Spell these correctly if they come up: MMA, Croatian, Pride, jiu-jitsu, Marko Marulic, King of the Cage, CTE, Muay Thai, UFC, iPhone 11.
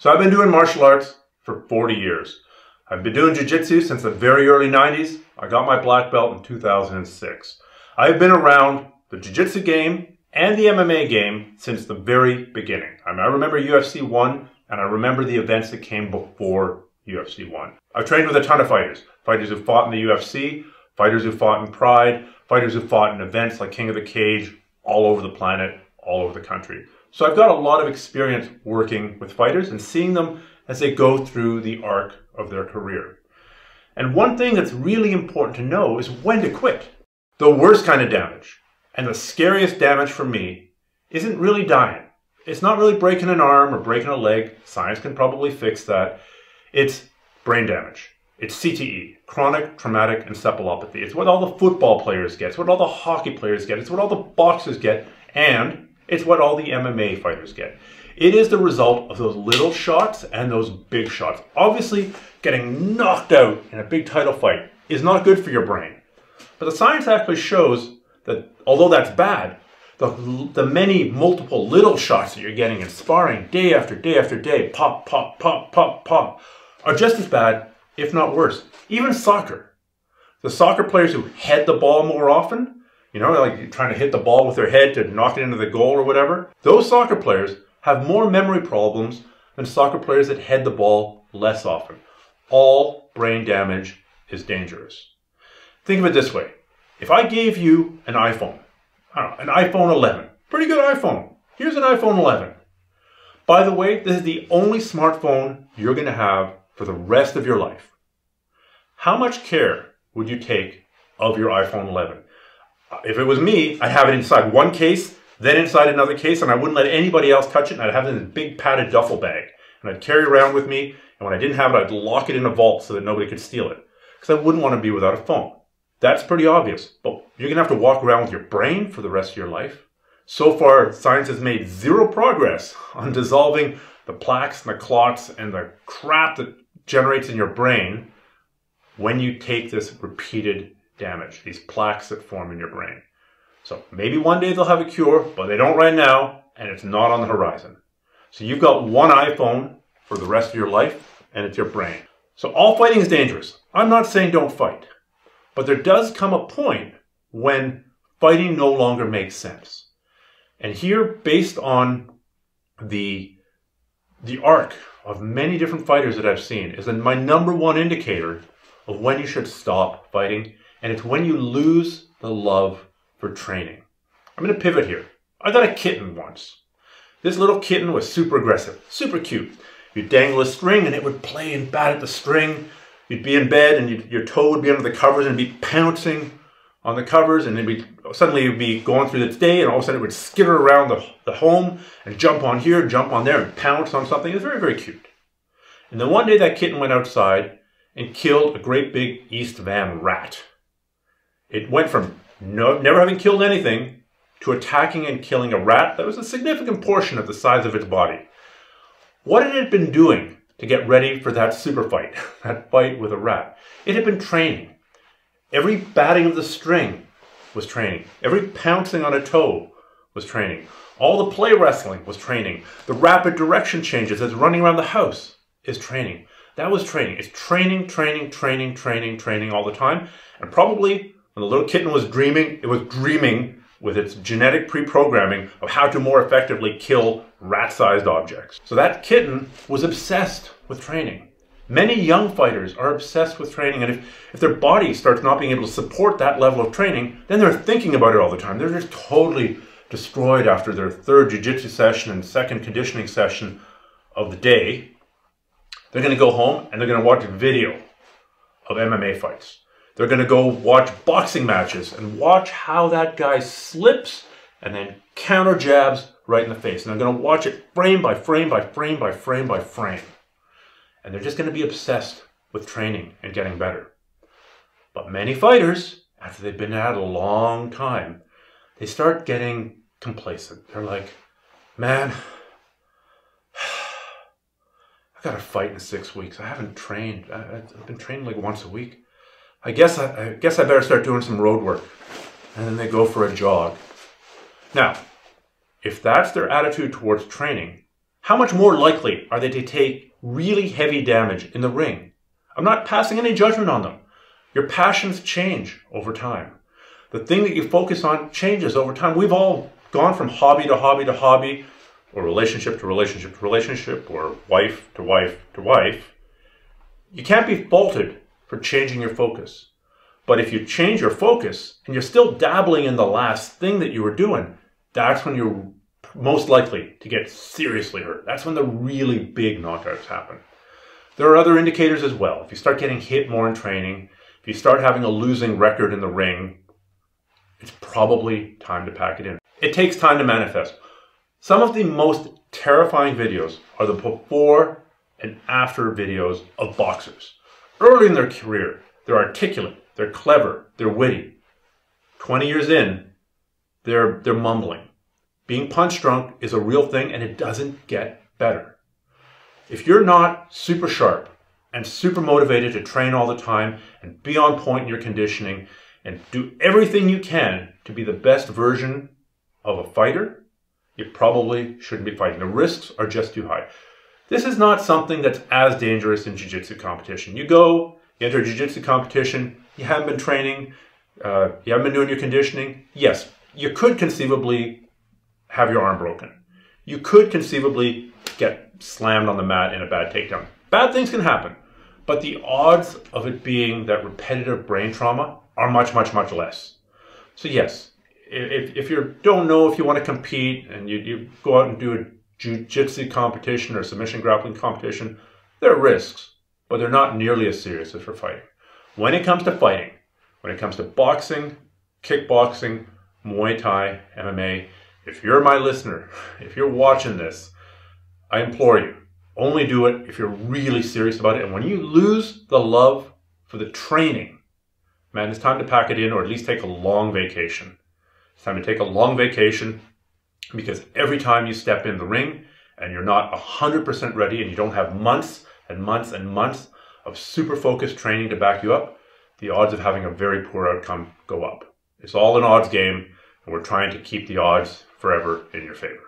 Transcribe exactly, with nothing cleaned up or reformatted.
So I've been doing martial arts for forty years. I've been doing jiu-jitsu since the very early nineties. I got my black belt in two thousand six. I've been around the jiu-jitsu game and the M M A game since the very beginning. I mean, I remember U F C one, and I remember the events that came before U F C one. I've trained with a ton of fighters. Fighters who fought in the U F C, fighters who fought in Pride, fighters who fought in events like King of the Cage, all over the planet, all over the country. So I've got a lot of experience working with fighters and seeing them as they go through the arc of their career. And one thing that's really important to know is when to quit. The worst kind of damage, and the scariest damage for me, isn't really dying. It's not really breaking an arm or breaking a leg. Science can probably fix that. It's brain damage. It's C T E, chronic traumatic encephalopathy. It's what all the football players get. It's what all the hockey players get. It's what all the boxers get. And it's what all the M M A fighters get. It is the result of those little shots and those big shots. Obviously, getting knocked out in a big title fight is not good for your brain. But the science actually shows that although that's bad, the, the many multiple little shots that you're getting in sparring day after day after day, pop, pop, pop, pop, pop, are just as bad, if not worse. Even soccer. The soccer players who head the ball more often, you know, like trying to hit the ball with their head to knock it into the goal or whatever. Those soccer players have more memory problems than soccer players that head the ball less often. All brain damage is dangerous. Think of it this way. If I gave you an iPhone, I don't know, an iPhone eleven, pretty good iPhone. Here's an iPhone eleven. By the way, this is the only smartphone you're going to have for the rest of your life. How much care would you take of your iPhone eleven? If it was me, I'd have it inside one case, then inside another case, and I wouldn't let anybody else touch it, and I'd have it in a big padded duffel bag, and I'd carry it around with me, and when I didn't have it, I'd lock it in a vault so that nobody could steal it, because I wouldn't want to be without a phone. That's pretty obvious, but you're going to have to walk around with your brain for the rest of your life. So far, science has made zero progress on dissolving the plaques and the clots and the crap that generates in your brain when you take this repeated damage, these plaques that form in your brain. So maybe one day they'll have a cure, but they don't right now, and it's not on the horizon. So you've got one iPhone for the rest of your life, and it's your brain. So all fighting is dangerous. I'm not saying don't fight, but there does come a point when fighting no longer makes sense. And here, based on the, the arc of many different fighters that I've seen, is my number one indicator of when you should stop fighting. And it's when you lose the love for training. I'm going to pivot here. I got a kitten once. This little kitten was super aggressive, super cute. You'd dangle a string and it would play and bat at the string. You'd be in bed and you'd, your toe would be under the covers and it'd be pouncing on the covers. And it'd be, suddenly it'd be going through the day and all of a sudden it would skitter around the, the home and jump on here, jump on there and pounce on something. It was very, very cute. And then one day that kitten went outside and killed a great big East Van rat. It went from no, never having killed anything to attacking and killing a rat that was a significant portion of the size of its body. What had it been doing to get ready for that super fight, that fight with a rat? It had been training. Every batting of the string was training. Every pouncing on a toe was training. All the play wrestling was training. The rapid direction changes as running around the house is training. That was training. It's training, training, training, training, training all the time. And probably when the little kitten was dreaming, it was dreaming with its genetic pre-programming of how to more effectively kill rat-sized objects. So that kitten was obsessed with training. Many young fighters are obsessed with training, and if, if their body starts not being able to support that level of training, then they're thinking about it all the time. They're just totally destroyed after their third jiu-jitsu session and second conditioning session of the day. They're going to go home and they're going to watch a video of M M A fights. They're going to go watch boxing matches and watch how that guy slips and then counter jabs right in the face. And they're going to watch it frame by frame by frame by frame by frame. And they're just going to be obsessed with training and getting better. But many fighters, after they've been at it a long time, they start getting complacent. They're like, man, I got to fight in six weeks. I haven't trained. I've been training like once a week. I guess I, I guess I better start doing some road work. And then they go for a jog. Now, if that's their attitude towards training, how much more likely are they to take really heavy damage in the ring? I'm not passing any judgment on them. Your passions change over time. The thing that you focus on changes over time. We've all gone from hobby to hobby to hobby, or relationship to relationship to relationship, or wife to wife to wife. You can't be faulted for changing your focus. But if you change your focus and you're still dabbling in the last thing that you were doing, that's when you're most likely to get seriously hurt. That's when the really big knockouts happen. There are other indicators as well. If you start getting hit more in training, if you start having a losing record in the ring, it's probably time to pack it in. It takes time to manifest. Some of the most terrifying videos are the before and after videos of boxers. Early in their career, they're articulate, they're clever, they're witty. twenty years in, they're, they're mumbling. Being punch drunk is a real thing, and it doesn't get better. If you're not super sharp and super motivated to train all the time and be on point in your conditioning and do everything you can to be the best version of a fighter, you probably shouldn't be fighting. The risks are just too high. This is not something that's as dangerous in jiu-jitsu competition. You go, you enter a jiu-jitsu competition, you haven't been training, uh, you haven't been doing your conditioning. Yes, you could conceivably have your arm broken. You could conceivably get slammed on the mat in a bad takedown. Bad things can happen, but the odds of it being that repetitive brain trauma are much, much, much less. So yes, if, if you don't know if you want to compete and you, you go out and do a jiu-jitsu competition or submission grappling competition, there are risks, but they're not nearly as serious as for fighting. When it comes to fighting, when it comes to boxing, kickboxing, Muay Thai, M M A, if you're my listener, if you're watching this, I implore you, only do it if you're really serious about it. And when you lose the love for the training, man, it's time to pack it in, or at least take a long vacation. It's time to take a long vacation, because every time you step in the ring and you're not one hundred percent ready and you don't have months and months and months of super focused training to back you up, the odds of having a very poor outcome go up. It's all an odds game, and we're trying to keep the odds forever in your favor.